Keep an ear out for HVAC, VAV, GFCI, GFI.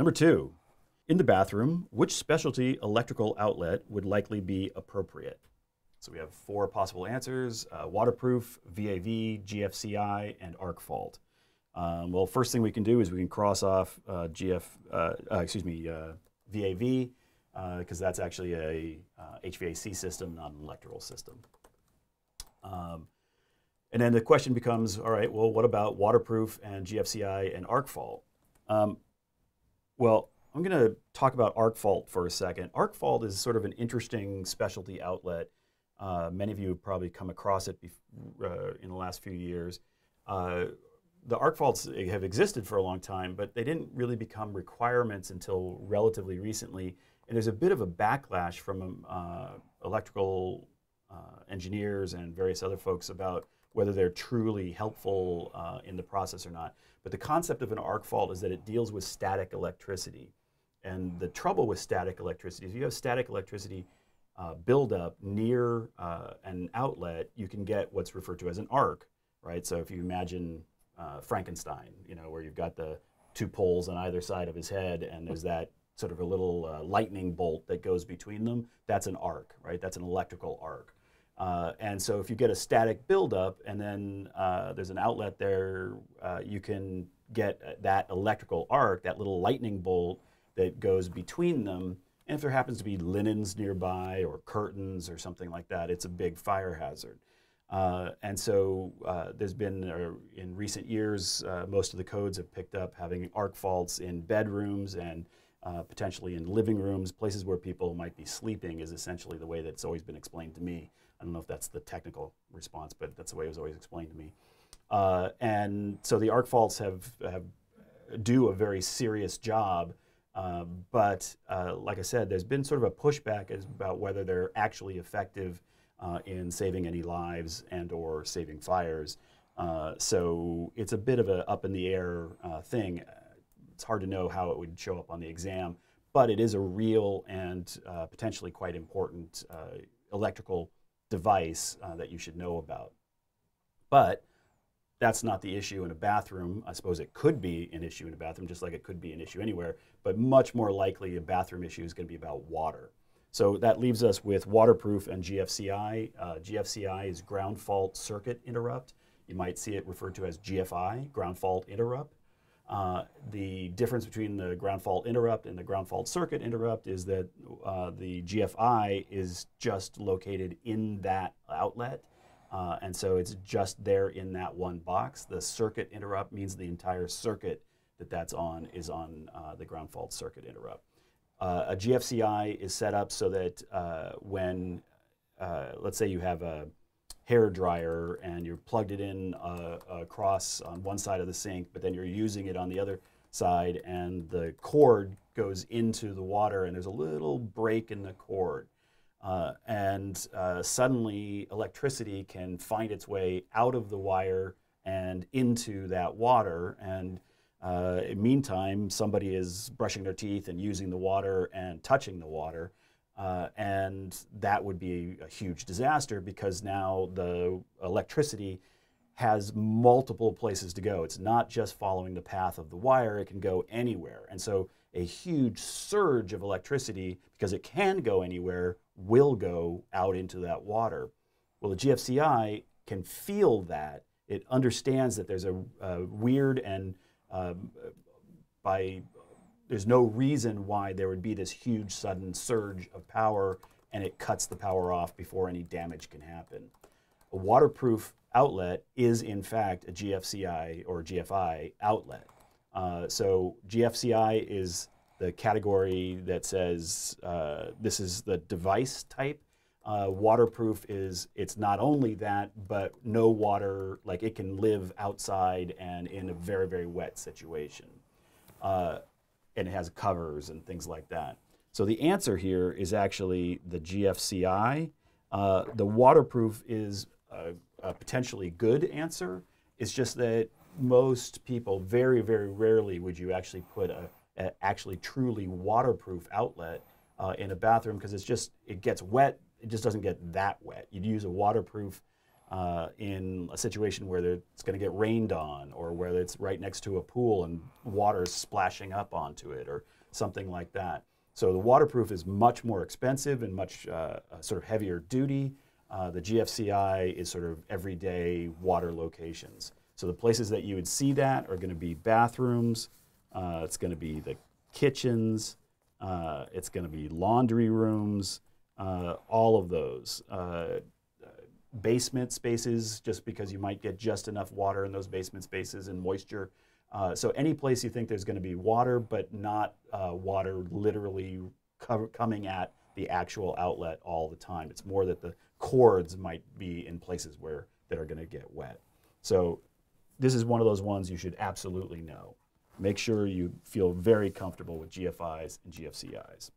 Number two, in the bathroom, which specialty electrical outlet would likely be appropriate? So we have four possible answers, waterproof, VAV, GFCI, and arc fault. Well, first thing we can do is we can cross off VAV, because that's actually a HVAC system, not an electrical system. And then the question becomes, all right, well, what about waterproof and GFCI and arc fault? Well, I'm going to talk about arc fault for a second. Arc fault is sort of an interesting specialty outlet. Many of you have probably come across it in the last few years. The arc faults have existed for a long time, but they didn't really become requirements until relatively recently. And there's a bit of a backlash from electrical engineers and various other folks about whether they're truly helpful in the process or not. But the concept of an arc fault is that it deals with static electricity. And the trouble with static electricity is if you have static electricity buildup near an outlet, you can get what's referred to as an arc, right? So if you imagine Frankenstein, you know, where you've got the two poles on either side of his head and there's that sort of a little lightning bolt that goes between them, that's an arc, right? That's an electrical arc. And so if you get a static buildup and then there's an outlet there, you can get that electrical arc, that little lightning bolt that goes between them. And if there happens to be linens nearby or curtains or something like that, it's a big fire hazard. And so there's been, in recent years, most of the codes have picked up having arc faults in bedrooms and potentially in living rooms, places where people might be sleeping is essentially the way that's always been explained to me. I don't know if that's the technical response, but that's the way it was always explained to me. And so the arc faults do a very serious job, but like I said, there's been sort of a pushback about whether they're actually effective in saving any lives and or saving fires. So it's a bit of a up in the air thing. It's hard to know how it would show up on the exam, but it is a real and potentially quite important electrical device that you should know about. But that's not the issue in a bathroom. I suppose it could be an issue in a bathroom, just like it could be an issue anywhere, but much more likely a bathroom issue is going to be about water. So that leaves us with waterproof and GFCI. GFCI is ground fault circuit interrupt. You might see it referred to as GFI, ground fault interrupt. The difference between the ground fault interrupt and the ground fault circuit interrupt is that the GFI is just located in that outlet. And so it's just there in that one box. The circuit interrupt means the entire circuit that's on is on the ground fault circuit interrupt. A GFCI is set up so that when, let's say you have a hair dryer and you're plugged it in across on one side of the sink, but then you're using it on the other side and the cord goes into the water and there's a little break in the cord. And suddenly electricity can find its way out of the wire and into that water. And in meantime, somebody is brushing their teeth and using the water and touching the water. And that would be a huge disaster because now the electricity has multiple places to go. It's not just following the path of the wire, it can go anywhere. And so a huge surge of electricity, because it can go anywhere, will go out into that water. Well, the GFCI can feel that. It understands that there's a weird and there's no reason why there would be this huge sudden surge of power, and it cuts the power off before any damage can happen. A waterproof outlet is in fact a GFCI or GFI outlet. So GFCI is the category that says this is the device type. Waterproof is, it's not only that, but no water, like it can live outside and in a very, very wet situation. And it has covers and things like that. So the answer here is actually the GFCI. The waterproof is a potentially good answer. It's just that most people, very, very rarely would you actually put an actually truly waterproof outlet in a bathroom because it gets wet. It just doesn't get that wet. You'd use a waterproof in a situation where it's going to get rained on, or where it's right next to a pool and water's splashing up onto it, or something like that. So the waterproof is much more expensive and much sort of heavier duty. The GFCI is sort of everyday water locations. So the places that you would see that are going to be bathrooms, it's going to be the kitchens, it's going to be laundry rooms, all of those. Basement spaces, just because you might get just enough water in those basement spaces and moisture. So any place you think there's going to be water, but not water literally coming at the actual outlet all the time. It's more that the cords might be in places where that are going to get wet. So this is one of those ones you should absolutely know. Make sure you feel very comfortable with GFIs and GFCIs.